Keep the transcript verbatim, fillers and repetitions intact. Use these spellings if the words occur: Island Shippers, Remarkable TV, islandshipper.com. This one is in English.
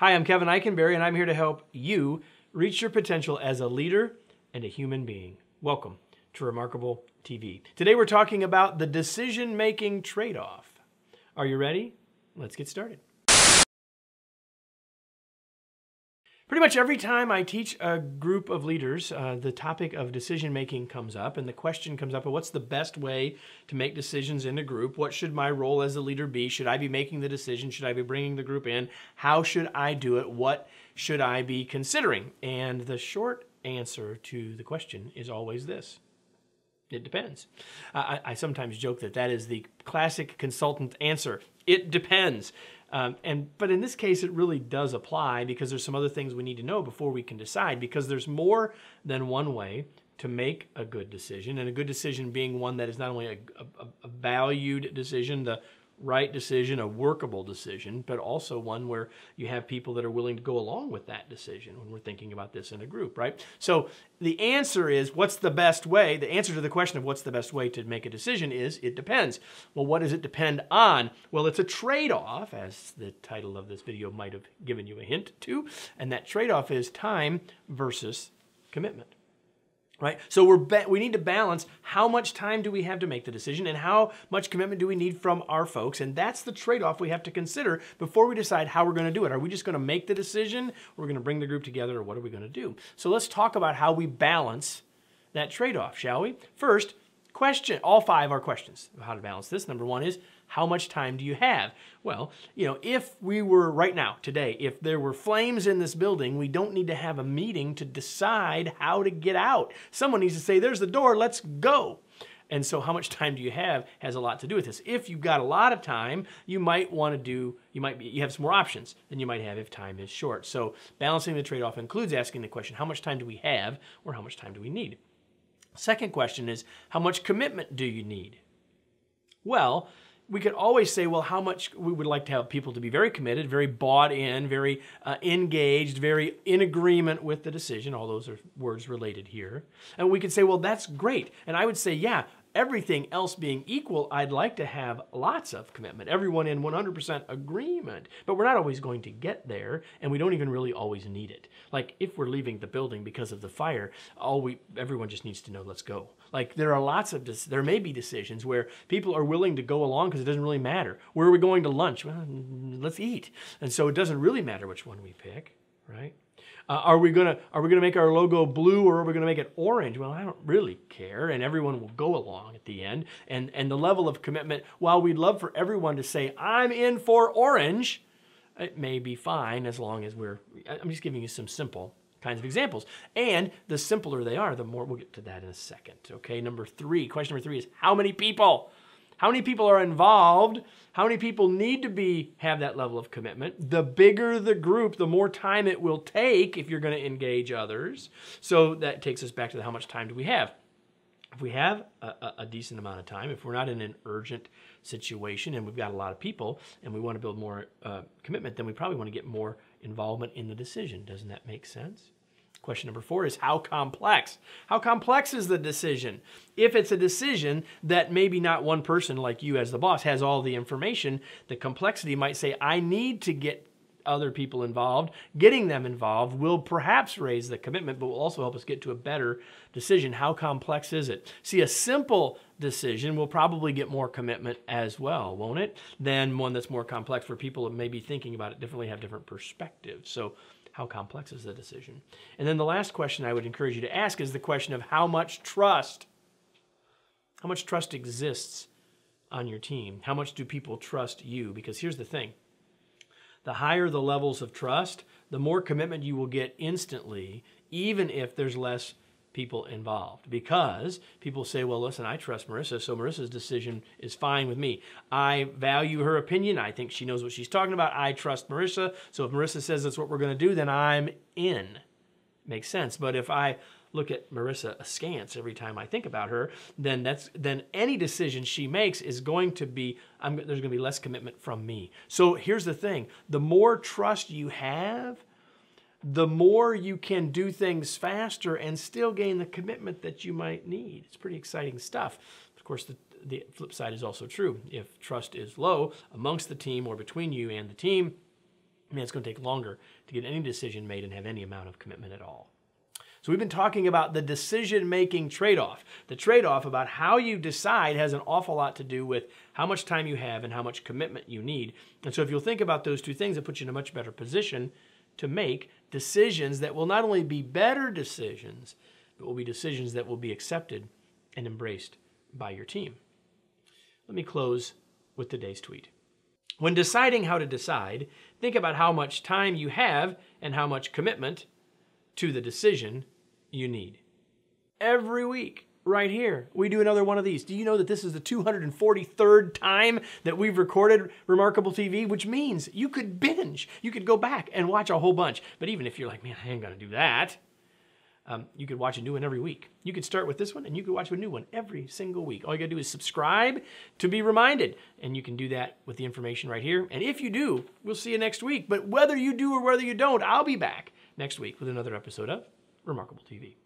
Hi, I'm Kevin Eikenberry, and I'm here to help you reach your potential as a leader and a human being. Welcome to Remarkable T V. Today we're talking about the decision-making trade-off. Are you ready? Let's get started. Pretty much every time I teach a group of leaders, uh, the topic of decision-making comes up and the question comes up of what's the best way to make decisions in a group? What should my role as a leader be? Should I be making the decision? Should I be bringing the group in? How should I do it? What should I be considering? And the short answer to the question is always this: it depends. Uh, I, I sometimes joke that that is the classic consultant answer. It depends. Um, and but in this case, it really does apply, because there's some other things we need to know before we can decide, because there's more than one way to make a good decision, and a good decision being one that is not only a, a, a valued decision, the right decision, a workable decision, but also one where you have people that are willing to go along with that decision when we're thinking about this in a group, right? So the answer is, what's the best way? The answer to the question of what's the best way to make a decision is, it depends. Well, what does it depend on? Well, it's a trade-off, as the title of this video might have given you a hint to, and that trade-off is time versus commitment. Right? So we're we need to balance how much time do we have to make the decision and how much commitment do we need from our folks, and that's the trade-off we have to consider before we decide how we're going to do it. Are we just going to make the decision, or we're going to bring the group together, or what are we going to do? So let's talk about how we balance that trade-off, shall we? First, question. All five are questions of how to balance this. Number one is, how much time do you have? Well, you know, if we were right now, today, if there were flames in this building, we don't need to have a meeting to decide how to get out. Someone needs to say, there's the door, let's go. And so how much time do you have has a lot to do with this. If you've got a lot of time, you might want to do, you might be, you have some more options than you might have if time is short. So balancing the trade-off includes asking the question, how much time do we have, or how much time do we need? Second question is, how much commitment do you need? Well, we could always say, well, how much we would like to have people to be very committed, very bought in, very uh, engaged, very in agreement with the decision. All those are words related here. And we could say, well, that's great. And I would say, yeah, everything else being equal, I'd like to have lots of commitment. Everyone in one hundred percent agreement. But we're not always going to get there, and we don't even really always need it. Like, if we're leaving the building because of the fire, all we everyone just needs to know, let's go. Like, there are lots of, there may be decisions where people are willing to go along because it doesn't really matter. Where are we going to lunch? Well, let's eat. And so it doesn't really matter which one we pick, right? Uh, are we gonna are we gonna make our logo blue, or are we gonna make it orange? Well, I don't really care, and everyone will go along at the end. And and the level of commitment, while we'd love for everyone to say, I'm in for orange, it may be fine as long as we're, I'm just giving you some simple kinds of examples. And the simpler they are, the more, we'll get to that in a second. Okay, number three, question number three is, how many people? How many people are involved? How many people need to be have that level of commitment? The bigger the group, the more time it will take if you're going to engage others. So that takes us back to the, how much time do we have? If we have a, a decent amount of time, if we're not in an urgent situation and we've got a lot of people and we want to build more uh, commitment, then we probably want to get more involvement in the decision. Doesn't that make sense? Question number four is, how complex? How complex is the decision? If it's a decision that maybe not one person, like you as the boss, has all the information, the complexity might say, I need to get other people involved. Getting them involved will perhaps raise the commitment, but will also help us get to a better decision. How complex is it? See, a simple decision will probably get more commitment as well, won't it? Than one that's more complex, where people may be thinking about it differently, have different perspectives. So how complex is the decision? And then the last question I would encourage you to ask is the question of, how much trust? How much trust exists on your team? How much do people trust you? Because here's the thing. The higher the levels of trust, the more commitment you will get instantly, even if there's less people involved, because people say, well, listen, I trust Marissa, so Marissa's decision is fine with me. I value her opinion. I think she knows what she's talking about. I trust Marissa. So if Marissa says that's what we're going to do, then I'm in. Makes sense. But if I look at Marissa askance every time I think about her, then that's then any decision she makes is going to be, I'm, there's going to be less commitment from me. So here's the thing. The more trust you have, the more you can do things faster and still gain the commitment that you might need. It's pretty exciting stuff. Of course, the, the flip side is also true. If trust is low amongst the team or between you and the team, I mean, it's going to take longer to get any decision made and have any amount of commitment at all. So we've been talking about the decision-making trade-off. The trade-off about how you decide has an awful lot to do with how much time you have and how much commitment you need. And so if you'll think about those two things, it puts you in a much better position to make decisions that will not only be better decisions, but will be decisions that will be accepted and embraced by your team. Let me close with today's tweet. When deciding how to decide, think about how much time you have and how much commitment to the decision you need. Every week, right here, we do another one of these. Do you know that this is the two hundred forty-third time that we've recorded Remarkable T V, which means you could binge. You could go back and watch a whole bunch. But even if you're like, man, I ain't gonna do that, um, you could watch a new one every week. You could start with this one and you could watch a new one every single week. All you gotta do is subscribe to be reminded. And you can do that with the information right here. And if you do, we'll see you next week. But whether you do or whether you don't, I'll be back next week with another episode of Remarkable T V.